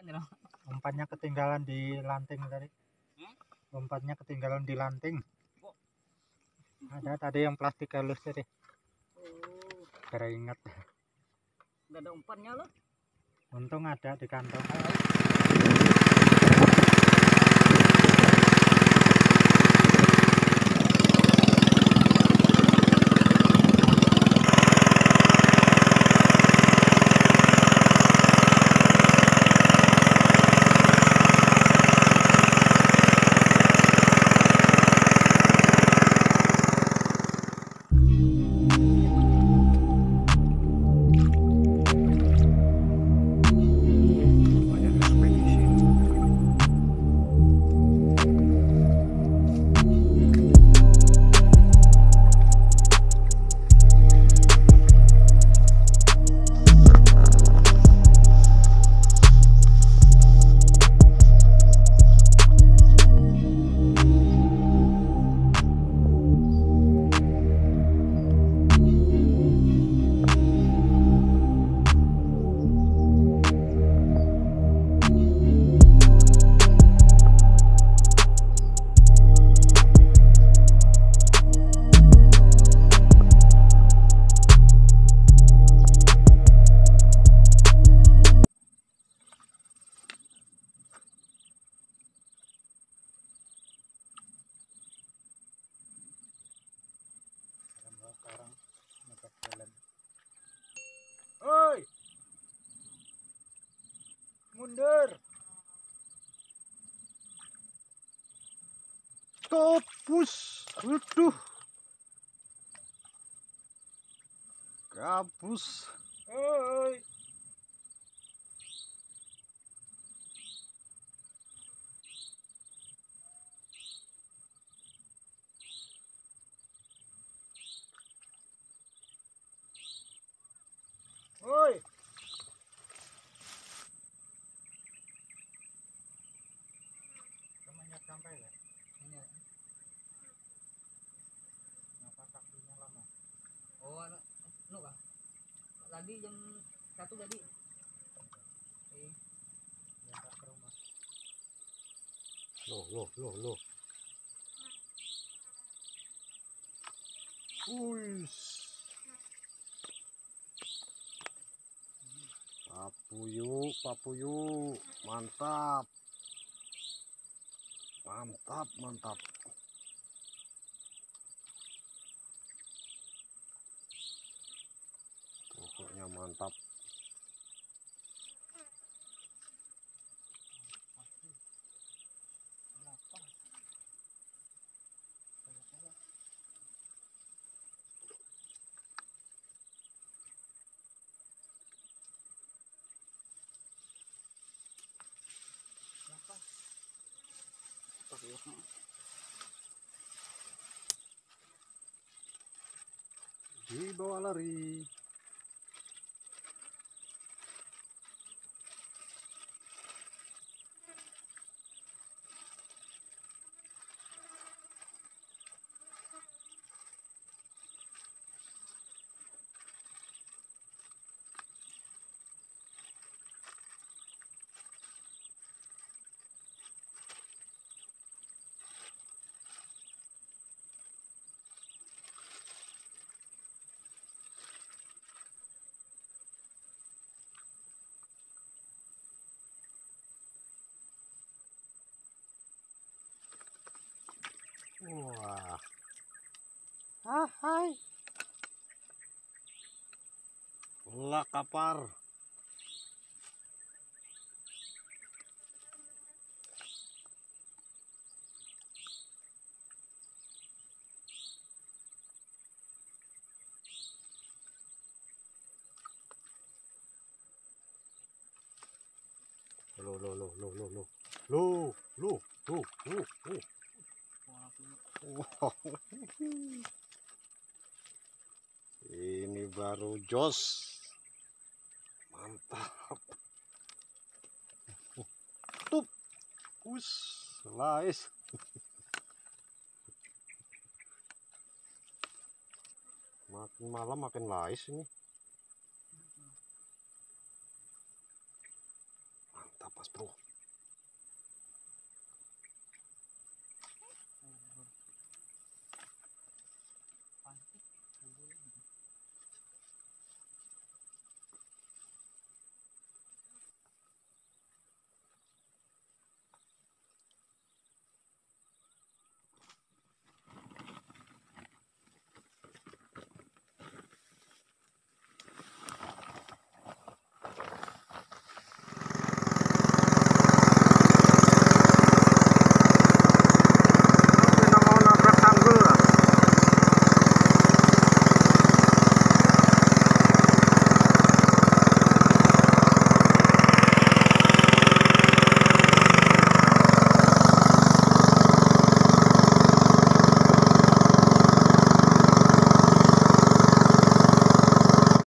Umpannya ketinggalan di lanting tadi. Umpannya ketinggalan di lanting. Ada tadi yang plastik halus tadi. Keringat. Enggak ada umpannya loh. Untung ada di kantong. Oi, mundur, topus, aduh, gabus, oi, oi. Temannya sampai ya? Iya. Kenapa taktinya lama? Oh, anu kah? Lagi jam 1 jadi. Eh. Berangkat ke rumah. Loh. Uish. Papuyu, mantap. Pokoknya mantap. Di bawah lari. Wah. Ah, hai. Lah kapar. Loh. Wow. Ini baru jos. Mantap. Tup. Us, slice. Makin malam makin lais ini. Mantap. was Bruch.